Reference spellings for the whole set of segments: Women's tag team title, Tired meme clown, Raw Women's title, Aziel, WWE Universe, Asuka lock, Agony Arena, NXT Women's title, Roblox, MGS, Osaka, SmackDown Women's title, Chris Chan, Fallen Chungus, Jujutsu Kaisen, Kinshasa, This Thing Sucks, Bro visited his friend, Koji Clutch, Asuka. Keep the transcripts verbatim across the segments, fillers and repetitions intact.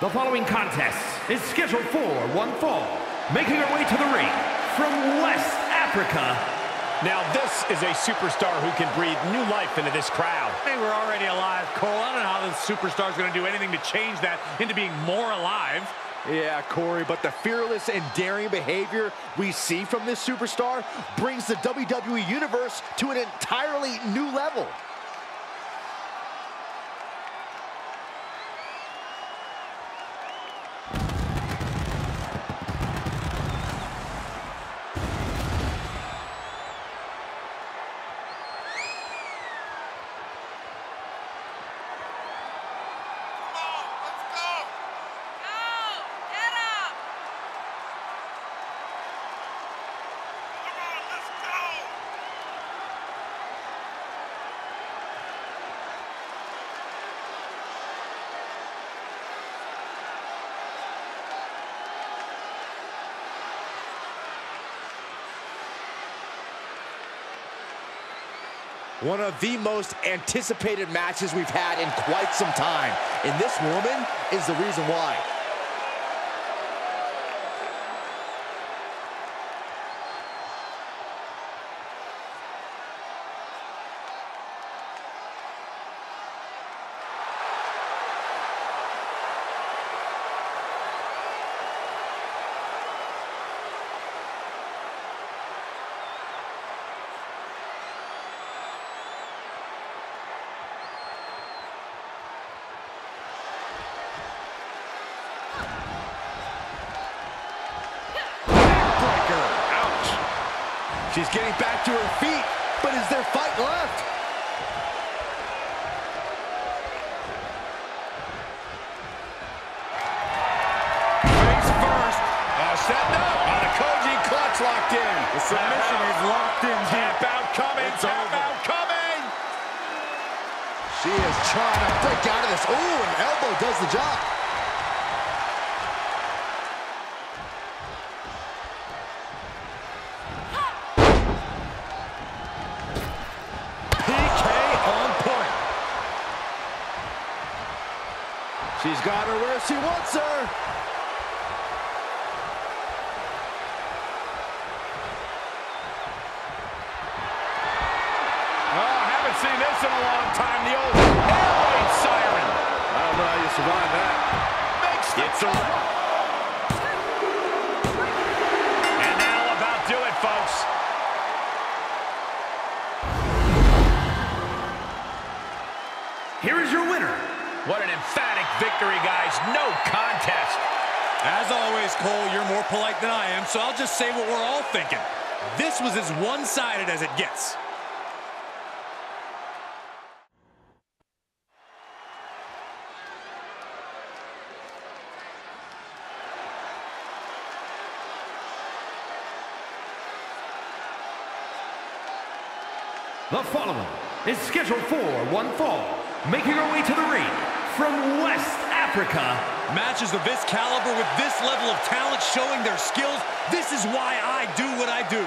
The following contest is scheduled for one fall, making her way to the ring from West Africa. Now this is a superstar who can breathe new life into this crowd. They were already alive, Cole. I don't know how this superstar is going to do anything to change that into being more alive. Yeah, Corey, but the fearless and daring behavior we see from this superstar brings the W W E Universe to an entirely new level. One of the most anticipated matches we've had in quite some time. And this woman is the reason why. She's getting back to her feet, but is there fight left? Breaks first. Uh, setting up on the Koji Clutch locked in. The submission is locked in. Tap out coming. Tap out coming. She is trying to break out of this. Ooh, an elbow does the job. She's got her where she wants her. Oh, haven't seen this in a long time. The old airplane siren. I don't know how you survive that. Makes it's a wrap. And that'll about do it, folks. Here is your winner. What an emphatic victory, guys. No contest. As always, Cole, you're more polite than I am, so I'll just say what we're all thinking. This was as one-sided as it gets. The following is scheduled for one fall. Making her way to the ring from West Africa. Matches of this caliber with this level of talent showing their skills, this is why I do what I do.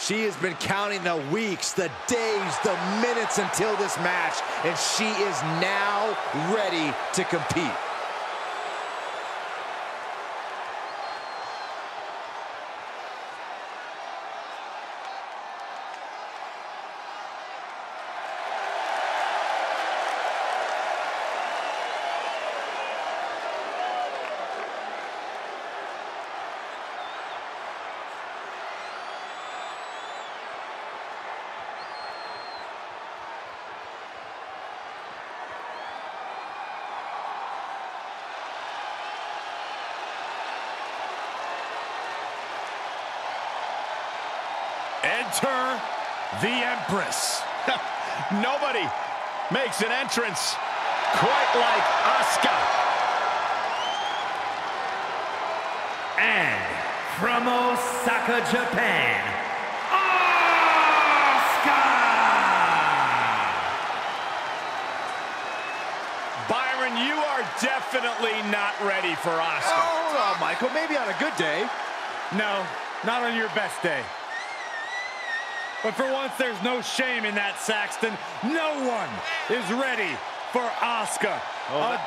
She has been counting the weeks, the days, the minutes until this match, and she is now ready to compete. Enter the Empress. Nobody makes an entrance quite like Asuka. And from Osaka, Japan, Asuka! Byron, you are definitely not ready for Asuka. Oh, well, Michael, maybe on a good day. No, not on your best day. But for once, there's no shame in that, Saxton. No one is ready for Asuka. Oh, uh,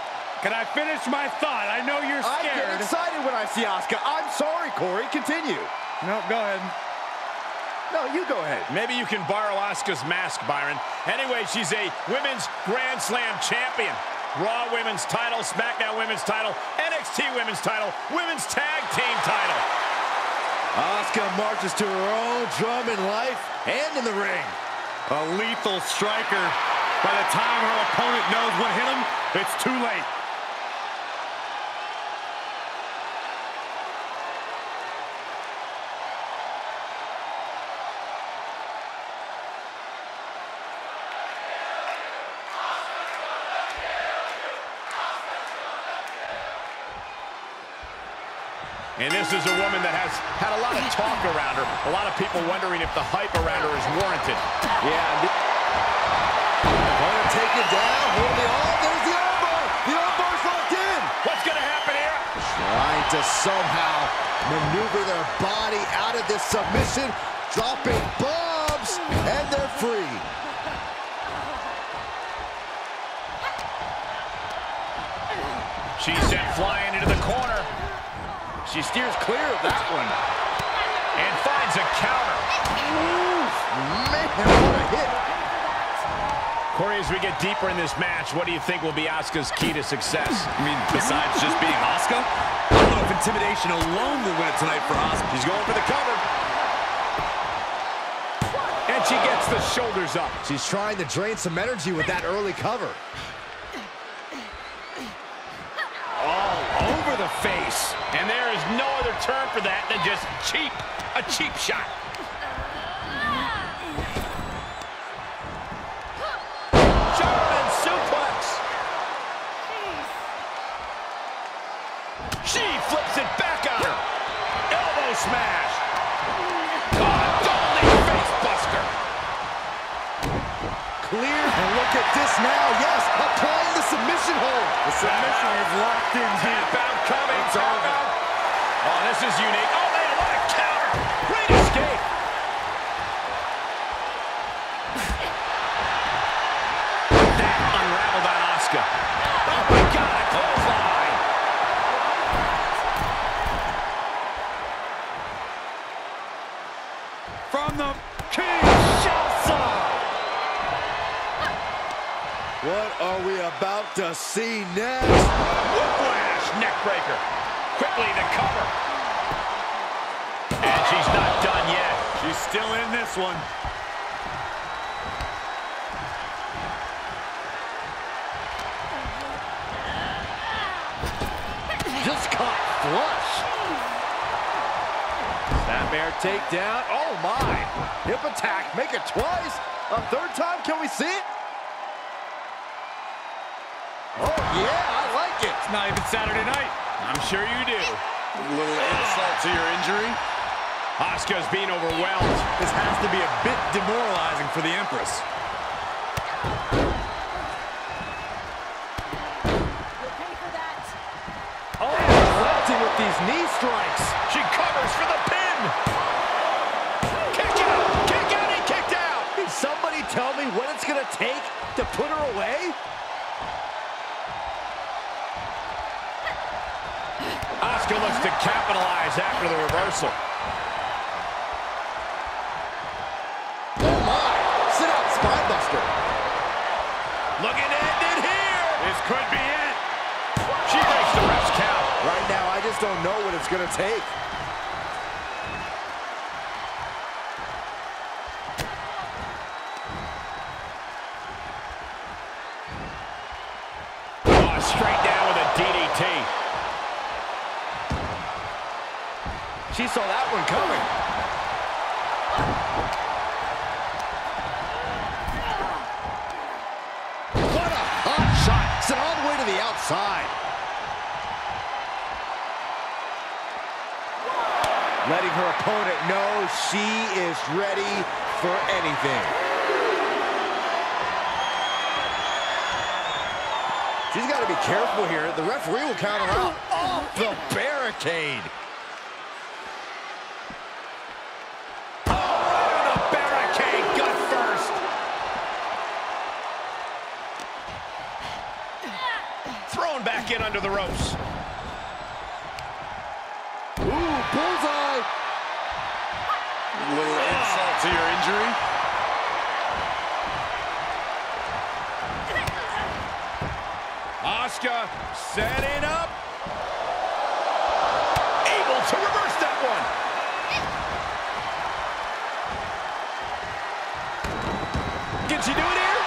can I finish my thought? I know you're scared. I get excited when I see Asuka. I'm sorry, Corey. Continue. No, go ahead. No, you go ahead. Maybe you can borrow Asuka's mask, Byron. Anyway, she's a Women's Grand Slam champion. Raw Women's title, SmackDown Women's title, N X T Women's title, Women's tag team title. Asuka marches to her own drum in life and in the ring. A lethal striker. By the time her opponent knows what hit him, it's too late. And this is a woman that has had a lot of talk around her. A lot of people wondering if the hype around her is warranted. Yeah. Opponent taken down. Hold the arm. There's the elbow. The elbow's locked in. What's going to happen here? Trying to somehow maneuver their body out of this submission. Dropping bombs. And they're free. She's sent flying into the corner. She steers clear of that one and finds a counter. Ooh, man, what a hit. Corey, as we get deeper in this match, what do you think will be Asuka's key to success? I mean, besides just being Asuka? I don't know if intimidation alone will win it tonight for Asuka. She's going for the cover. And she gets the shoulders up. She's trying to drain some energy with that early cover. The face, and there is no other term for that than just cheap, a cheap shot. German suplex. Jeez. She flips it back on her. Elbow smash. Oh, golden face buster. Clear, and look at this now, yes, applying the submission hold. The submission is locked in here. Coming, it's over. Oh, this is unique. Oh, man, what a counter. Great escape. That unraveled on Asuka. Oh, my God, a clothesline. From the Kinshasa. What are we about to see next? Whoa. Neck breaker. Quickly to cover. And she's not done yet. She's still in this one. Just caught flush. Snap air takedown. Oh my. Hip attack. Make it twice. A third time. Can we see it? Oh yeah. It's not even Saturday night. I'm sure you do. A little insult to your injury. Asuka's being overwhelmed. This has to be a bit demoralizing for the Empress. You'll pay for that. Oh, interrupting with these knee strikes. She covers for the pin. Kick out, kick out, and kicked out. Can somebody tell me what it's going to take to put her away? Asuka looks to capitalize after the reversal. Oh my! Sit up, spinebuster. Looking to end it here. This could be it. She makes the ref's count. Right now, I just don't know what it's going to take. Oh, straight down with a D D T. She saw that one coming. outside. Letting her opponent know she is ready for anything. She's got to be careful here. The referee will count her out. Off the barricade. In under the ropes. Ooh, bullseye! A little oh. insult to your injury. Asuka setting up. Able to reverse that one. Can she do it here?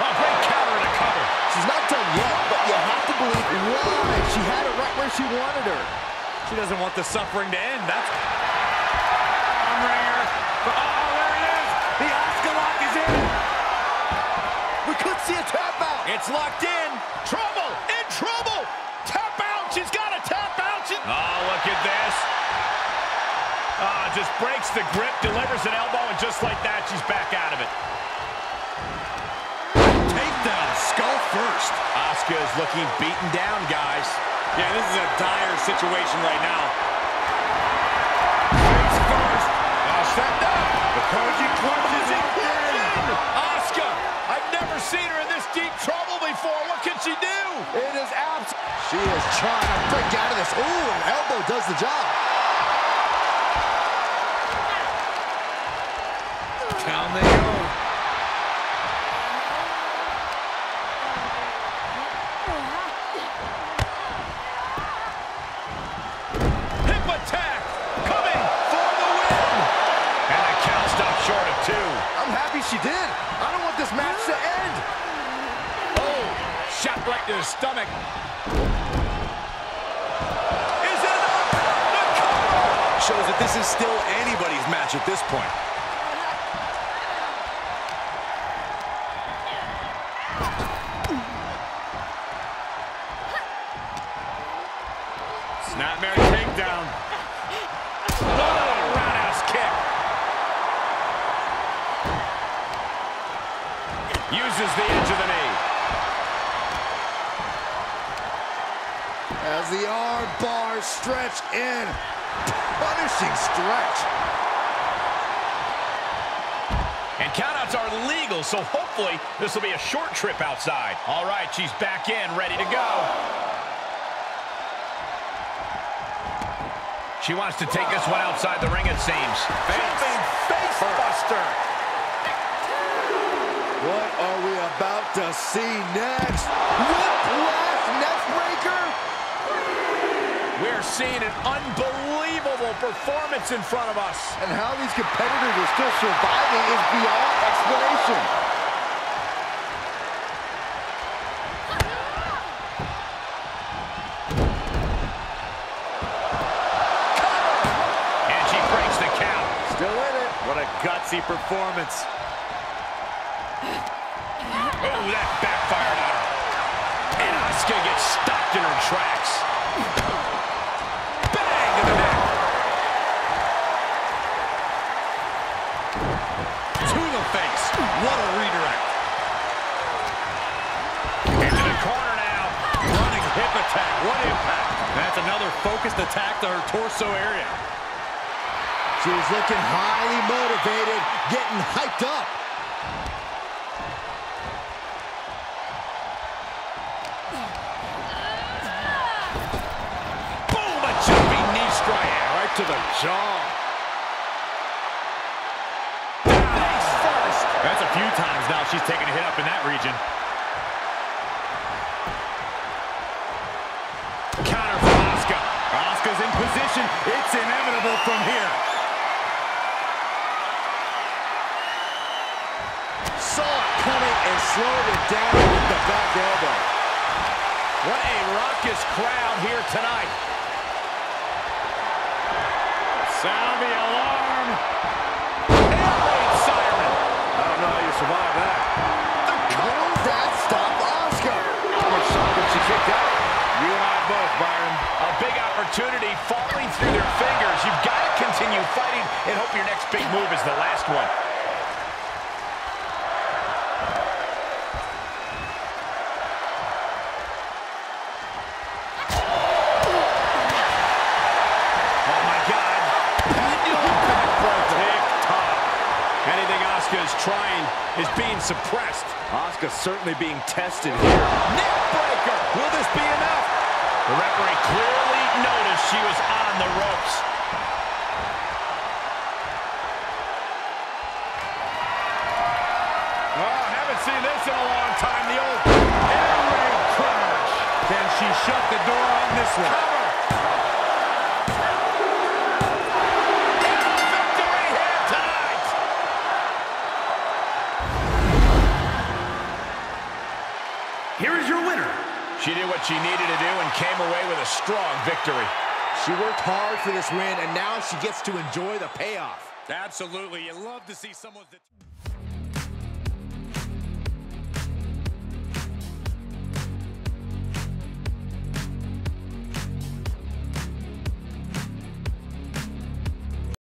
A great counter to cover. She's not done yet, but you have to believe why. She had it right where she wanted her. She doesn't want the suffering to end. That's... Oh, there it is. The Asuka lock is in. We could see a tap out. It's locked in. Trouble. In trouble. Tap out. She's got a tap out. She... Oh, look at this. Ah, just breaks the grip, delivers an elbow, and just like that, she's back out of it. Skull first. Asuka is looking beaten down, guys. Yeah, this is a dire situation right now. Face first. Now set up. The Koji Clutch is in. Asuka, I've never seen her in this deep trouble before. What can she do? It is abs. She is trying to break out of this. Ooh, an elbow does the job. Down they go. She did. I don't want this match to end. Oh, shot right to the stomach. Is it up? The cover shows that this is still anybody's match at this point. Snapmare takedown. Oh, roundhouse kick. Uses the edge of the knee. As the arm bar stretched in. Punishing stretch. And countouts are legal, so hopefully this will be a short trip outside. All right, she's back in, ready to go. She wants to take this one outside the ring, it seems. Jumping face buster. What are we about to see next? Whiplash neck breaker. We're seeing an unbelievable performance in front of us. And how these competitors are still surviving is beyond explanation. And she breaks the count. Still in it. What a gutsy performance. Oh, that backfired on her. And Asuka gets stopped in her tracks. Bang in the neck. To the face. What a redirect. Into the corner now. Running hip attack. What impact. That's another focused attack to her torso area. She's looking highly motivated, getting hyped up. To the jaw. Face first. That's a few times now she's taken a hit up in that region. Counter for Asuka. Asuka's in position. It's inevitable from here. Saw it coming and slowed it down with the back elbow. What a raucous crowd here tonight. Sound the alarm. Airplane siren. I don't know how you survived that. The cold that stopped Asuka. How much she kicked big move is the last one. Oh my God. Back anything Asuka is trying is being suppressed. Asuka certainly being tested here. Neck breaker. Will this be enough? The referee clearly noticed she was on the ropes. Oh, haven't seen this in a long time. The old air raid crash. Can she shut the door on this one? Cover. And victory here tonight. Here is your winner. She did what she needed to do and came away with a strong victory. She worked hard for this win, and now she gets to enjoy the payoff. Absolutely. You love to see someone that...